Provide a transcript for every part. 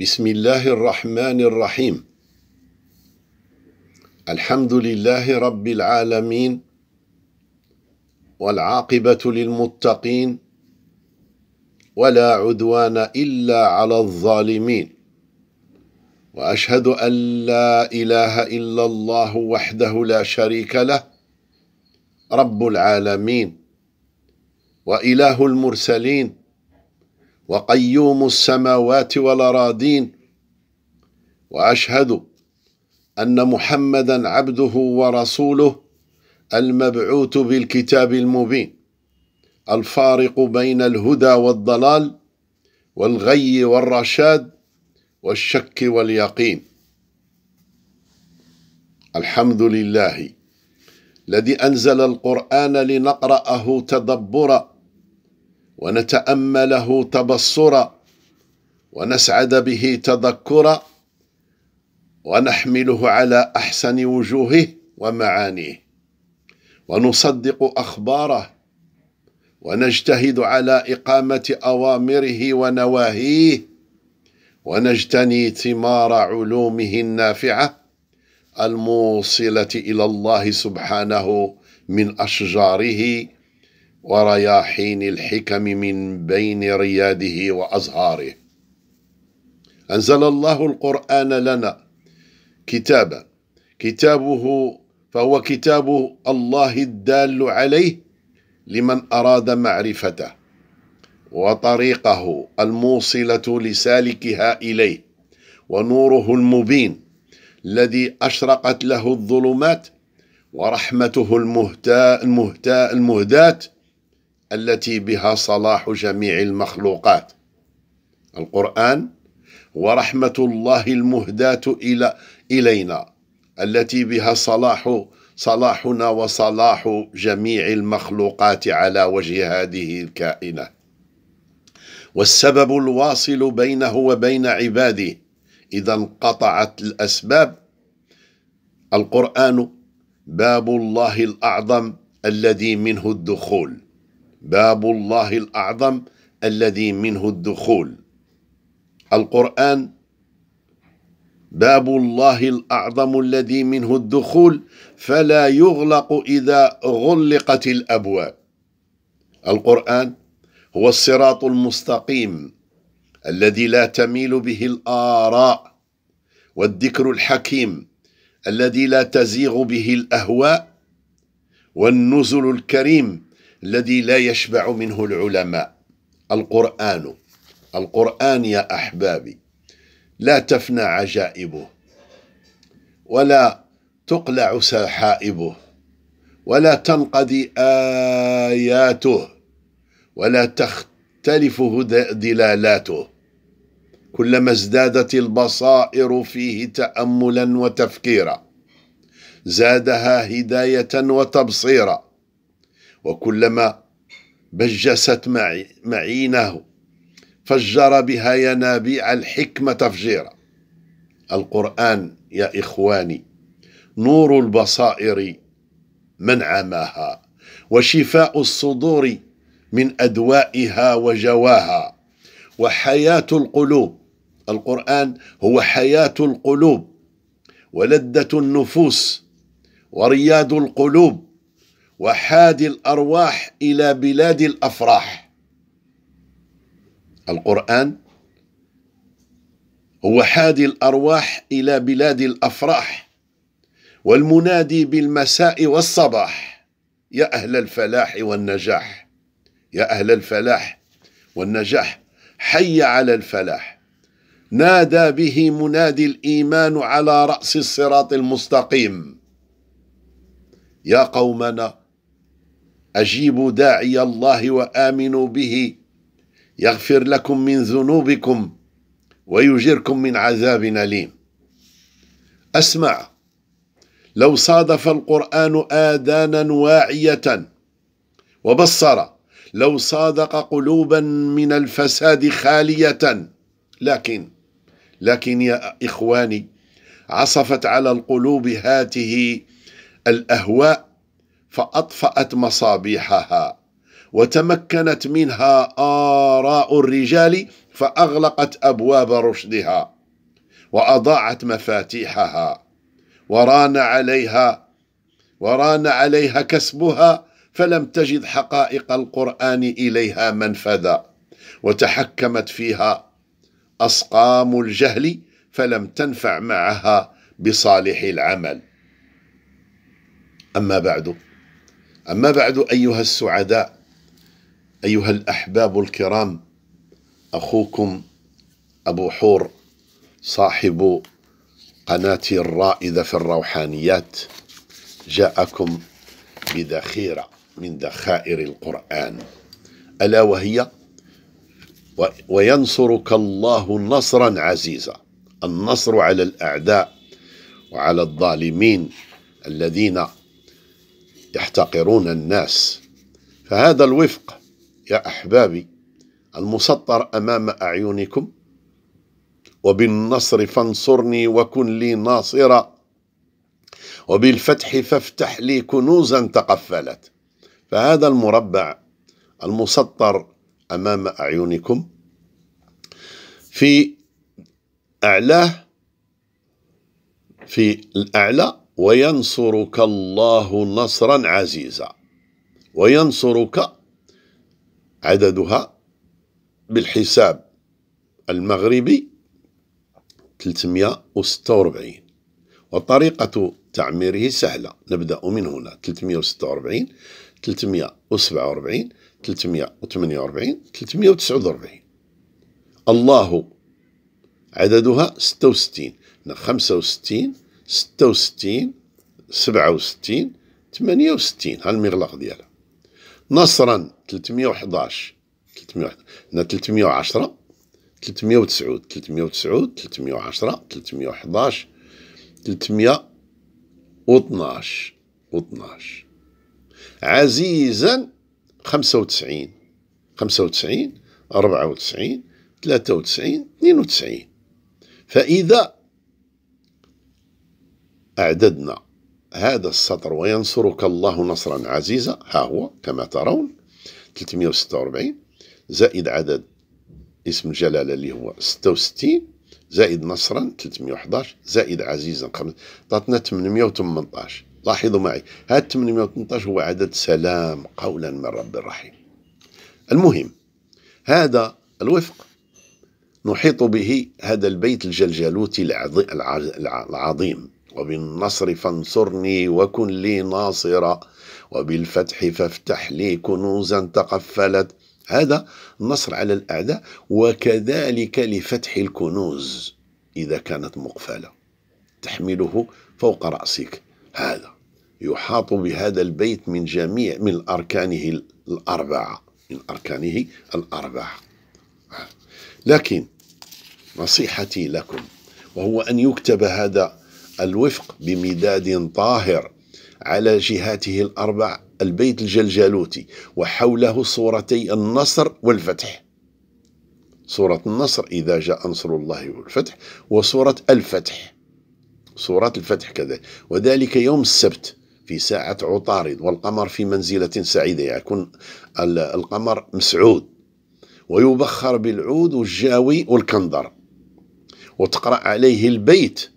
بسم الله الرحمن الرحيم. الحمد لله رب العالمين، والعاقبة للمتقين، ولا عدوان إلا على الظالمين، وأشهد أن لا إله إلا الله وحده لا شريك له رب العالمين، وإله المرسلين، وقيوم السماوات والأراضين، وأشهد أن محمدًا عبده ورسوله المبعوث بالكتاب المبين، الفارق بين الهدى والضلال، والغي والرشاد، والشك واليقين. الحمد لله الذي أنزل القرآن لنقرأه تدبرًا، ونتأمله تبصرًا، ونسعد به تذكرًا، ونحمله على أحسن وجوهه ومعانيه، ونصدق أخباره، ونجتهد على إقامة أوامره ونواهيه، ونجتني ثمار علومه النافعة الموصلة إلى الله سبحانه من أشجاره ورياحين الحكم من بين رياده وأزهاره. أنزل الله القرآن لنا كتابا، كتابه فهو كتاب الله الدال عليه لمن أراد معرفته، وطريقه الموصلة لسالكها إليه، ونوره المبين الذي أشرقت له الظلمات، ورحمته المهداة التي بها صلاح جميع المخلوقات. القرآن ورحمة الله المهداة إلينا التي بها صلاحنا وصلاح جميع المخلوقات على وجه هذه الكائنة، والسبب الواصل بينه وبين عباده إذا انقطعت الأسباب. القرآن باب الله الأعظم الذي منه الدخول، باب الله الأعظم الذي منه الدخول. القرآن باب الله الأعظم الذي منه الدخول، فلا يغلق إذا غلقت الأبواب. القرآن هو الصراط المستقيم الذي لا تميل به الآراء، والذكر الحكيم الذي لا تزيغ به الأهواء، والنزل الكريم الذي لا يشبع منه العلماء. القرآن يا أحبابي لا تفنى عجائبه، ولا تقلع سحائبه، ولا تنقضي آياته، ولا تختلف دلالاته، كلما ازدادت البصائر فيه تأملا وتفكيرا زادها هداية وتبصيرا، وكلما بجست معينه فجر بها ينابيع الحكمة تفجيرا. القرآن يا إخواني نور البصائر من عماها، وشفاء الصدور من أدوائها وجواها، وحياة القلوب. القرآن هو حياة القلوب، ولذة النفوس، ورياد القلوب، وحاد الأرواح إلى بلاد الأفراح. القرآن هو حاد الأرواح إلى بلاد الأفراح، والمنادي بالمساء والصباح يا أهل الفلاح والنجاح، يا أهل الفلاح والنجاح، حي على الفلاح. نادى به منادي الإيمان على رأس الصراط المستقيم. يا قومنا أجيبوا داعي الله وآمنوا به يغفر لكم من ذنوبكم ويجركم من عذاب أليم. أسمع، لو صادف القرآن آذانا واعية وبصرا، لو صادق قلوبا من الفساد خالية، لكن يا إخواني عصفت على القلوب هاته الأهواء، فأطفأت مصابيحها، وتمكنت منها آراء الرجال، فأغلقت أبواب رشدها وأضاعت مفاتيحها وران عليها كسبها، فلم تجد حقائق القرآن إليها منفذا، وتحكمت فيها أسقام الجهل فلم تنفع معها بصالح العمل. أما بعد أيها السعداء، أيها الأحباب الكرام، أخوكم أبو حور صاحب قناة الرائدة في الروحانيات جاءكم بذخيرة من ذخائر القرآن، ألا وهي وينصرك الله نصرا عزيزا، النصر على الأعداء وعلى الظالمين الذين يحتقرون الناس. فهذا الوفق يا أحبابي المسطر أمام أعينكم، وبالنصر فانصرني وكن لي ناصرا، وبالفتح فافتح لي كنوزا تقفلت. فهذا المربع المسطر أمام أعينكم في الأعلى وينصرك الله نصرا عزيزا، وينصرك عددها بالحساب المغربي 346، وطريقة تعميره سهلة، نبدأ من هنا 346 347 348 349. الله عددها 66، 65 66 67 68، ها المغلاق ديالها. نصرا 311 310 309 309 310 311 312. عزيزا 95 94 93 92. فإذا أعددنا هذا السطر وينصرك الله نصرا عزيزا، ها هو كما ترون 346 زائد عدد اسم الجلالة اللي هو 66 زائد نصرا 311 زائد عزيزا 5 عطاتنا 818. لاحظوا معي هذا 818 هو عدد سلام قولا من رب الرحيم. المهم هذا الوفق نحيط به هذا البيت الجلجلوتي العظيم، وبالنصر فانصرني وكن لي ناصرا، وبالفتح فافتح لي كنوزا تقفلت. هذا النصر على الأعداء، وكذلك لفتح الكنوز إذا كانت مقفلة تحمله فوق رأسك. هذا يحاط بهذا البيت من جميع من أركانه الأربعة لكن نصيحتي لكم وهو أن يكتب هذا الوفق بمداد طاهر على جهاته الأربع البيت الجلجلوتي، وحوله صورتي النصر والفتح، صورة النصر إذا جاء نصر الله والفتح، وصورة الفتح كذلك. وذلك يوم السبت في ساعة عطارد، والقمر في منزلة سعيدة، يكون القمر مسعود ويبخر بالعود والجاوي والكندر، وتقرأ عليه البيت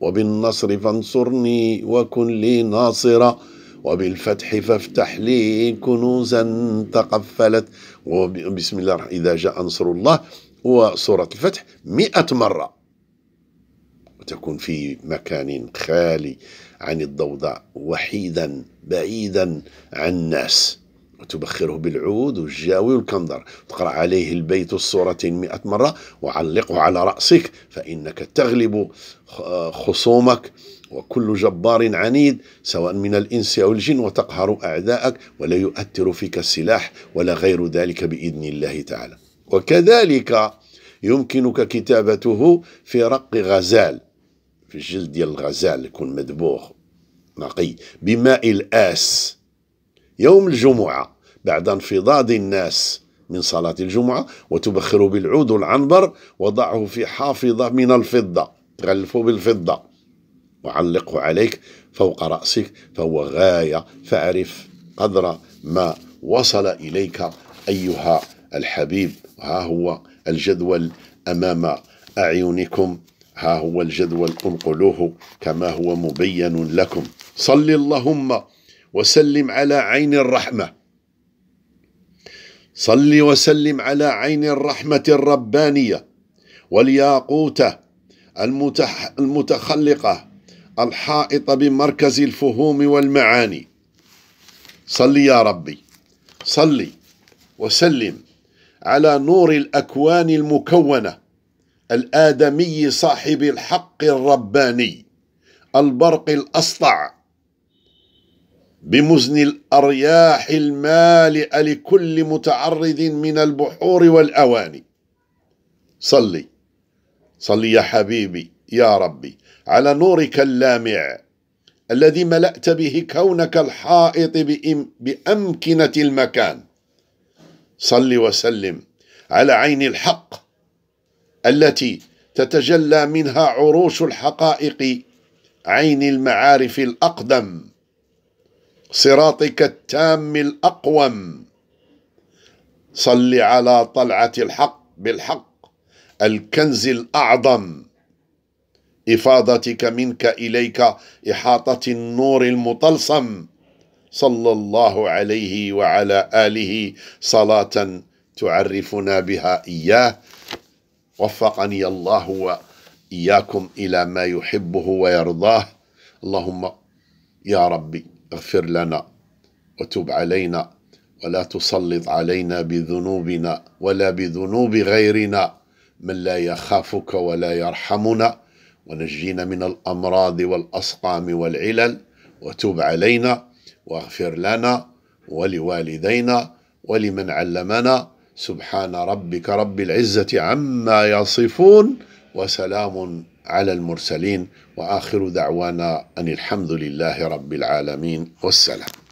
وبالنصر فانصرني وكن لي ناصرا، وبالفتح فافتح لي كنوزا تقفلت، وبسم الله إذا جاء نصر الله وسورة الفتح 100 مرة، وتكون في مكان خالي عن الضوضاء، وحيدا بعيدا عن الناس، وتبخره بالعود والجاوي والكندر، تقرأ عليه البيت السورتين 100 مرة، وعلقه على رأسك فإنك تغلب خصومك وكل جبار عنيد سواء من الإنس أو الجن، وتقهر أعداءك ولا يؤثر فيك السلاح ولا غير ذلك بإذن الله تعالى. وكذلك يمكنك كتابته في رق غزال، في الجلد ديال الغزال يكون مدبوغ نقي بماء الآس يوم الجمعة بعد انفضاض الناس من صلاة الجمعة، وتبخر بالعود والعنبر، وضعه في حافظة من الفضة، تغلفه بالفضة وعلقه عليك فوق رأسك، فهو غاية، فاعرف قدر ما وصل إليك أيها الحبيب ها هو الجدول أمام أعينكم، ها هو الجدول، انقلوه كما هو مبين لكم. صل اللهم وسلم على عين الرحمة، صل وسلم على عين الرحمة الربانية والياقوتة المتخلقة الحائطة بمركز الفهوم والمعاني. صل يا ربي، صل وسلم على نور الأكوان المكونة الآدمي صاحب الحق الرباني البرق الأسطع بمزن الأرياح المالئة لكل متعرض من البحور والأواني. صلي صلي يا حبيبي يا ربي على نورك اللامع الذي ملأت به كونك الحائط بأمكنة المكان. صلي وسلم على عين الحق التي تتجلى منها عروش الحقائق، عين المعارف الأقدم، صراطك التام الأقوم. صل على طلعة الحق بالحق الكنز الأعظم، إفاضتك منك إليك إحاطة النور المطلسم. صلى الله عليه وعلى آله صلاة تعرفنا بها إياه. وفقني الله وإياكم إلى ما يحبه ويرضاه. اللهم يا ربي اغفر لنا وتب علينا ولا تسلط علينا بذنوبنا ولا بذنوب غيرنا من لا يخافك ولا يرحمنا، ونجينا من الأمراض والأسقام والعلل، وتب علينا واغفر لنا ولوالدينا ولمن علمنا. سبحان ربك رب العزة عما يصفون وسلام على المرسلين، وآخر دعوانا أن الحمد لله رب العالمين والسلام.